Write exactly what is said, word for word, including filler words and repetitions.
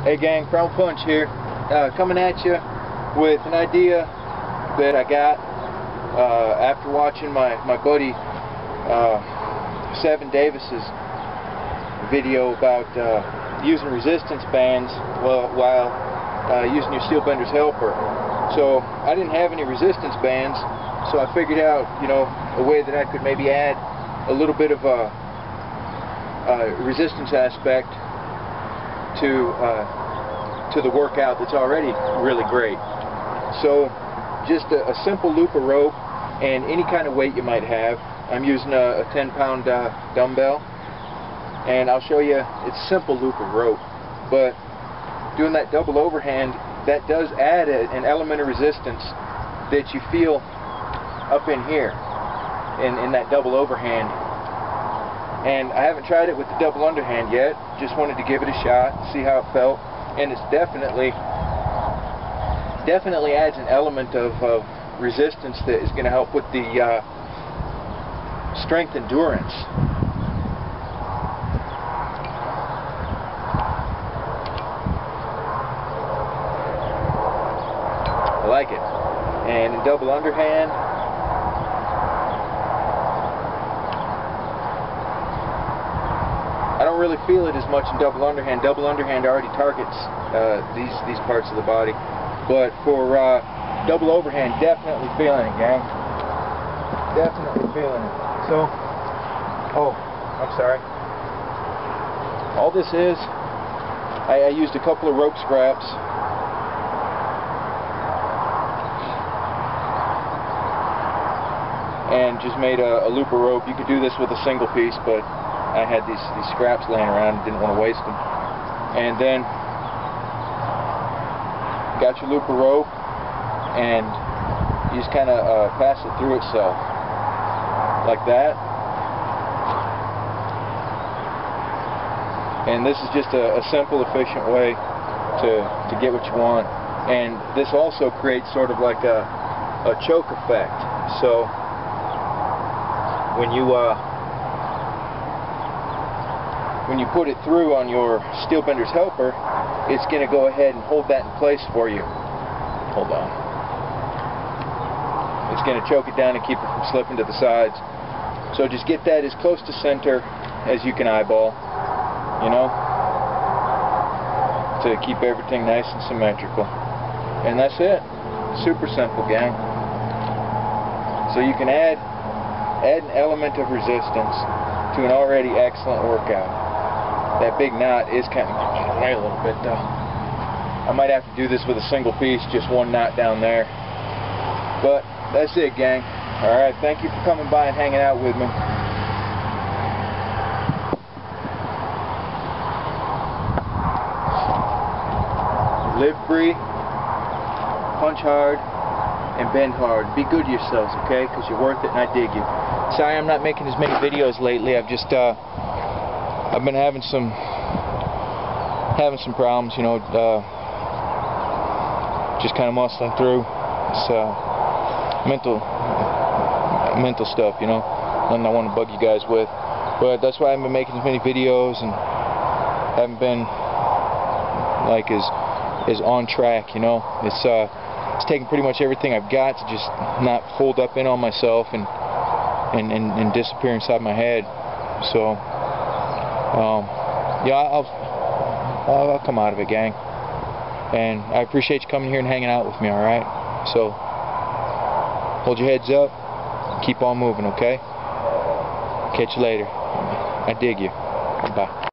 Hey gang, Crown Punch here, uh, coming at you with an idea that I got uh, after watching my, my buddy uh, Seven Davis's video about uh, using resistance bands while, while uh, using your Steel Bender's Helper. So I didn't have any resistance bands, so I figured out, you know, a way that I could maybe add a little bit of a, a resistance aspect to uh, to the workout that's already really great. So just a, a simple loop of rope and any kind of weight you might have. I'm using a, a ten pound uh, dumbbell, and I'll show you it's simple loop of rope, but doing that double overhand, that does add a, an element of resistance that you feel up in here in, in that double overhand. And I haven't tried it with the double underhand yet, just wanted to give it a shot, see how it felt, and it's definitely definitely adds an element of, of resistance that is going to help with the uh, strength endurance. I like it. And in double underhand, really feel it as much in double underhand. Double underhand already targets uh, these these parts of the body, but for uh, double overhand, definitely feeling it, gang. Definitely feeling it. So, oh, I'm sorry. All this is, I, I used a couple of rope scraps. And just made a, a loop of rope. You could do this with a single piece, but I had these, these scraps laying around and didn't want to waste them. And then got your loop of rope and you just kind of uh, pass it through itself like that. And this is just a, a simple, efficient way to, to get what you want. And this also creates sort of like a, a choke effect. So when you uh, when you put it through on your Steel Bender's Helper, it's going to go ahead and hold that in place for you. Hold on. It's going to choke it down and keep it from slipping to the sides. So just get that as close to center as you can eyeball, you know, to keep everything nice and symmetrical. And that's it. Super simple, gang. So you can add, add an element of resistance to an already excellent workout. That big knot is kind of getting away a little bit though. I might have to do this with a single piece, just one knot down there. But that's it, gang. Alright, thank you for coming by and hanging out with me. Live free, punch hard, and bend hard. Be good to yourselves, okay? Because you're worth it and I dig you. Sorry I'm not making as many videos lately. I've just, uh, I've been having some having some problems, you know, uh, just kind of muscling through. It's uh, mental mental stuff, you know, nothing I want to bug you guys with, but that's why I haven't been making as many videos and haven't been like as as on track, you know. It's uh, it's taking pretty much everything I've got to just not fold up in on myself and and and, and disappear inside my head. So. Um, yeah, I'll, I'll, I'll come out of it, gang. And I appreciate you coming here and hanging out with me, alright? So, hold your heads up. Keep on moving, okay? Catch you later. I dig you. Bye.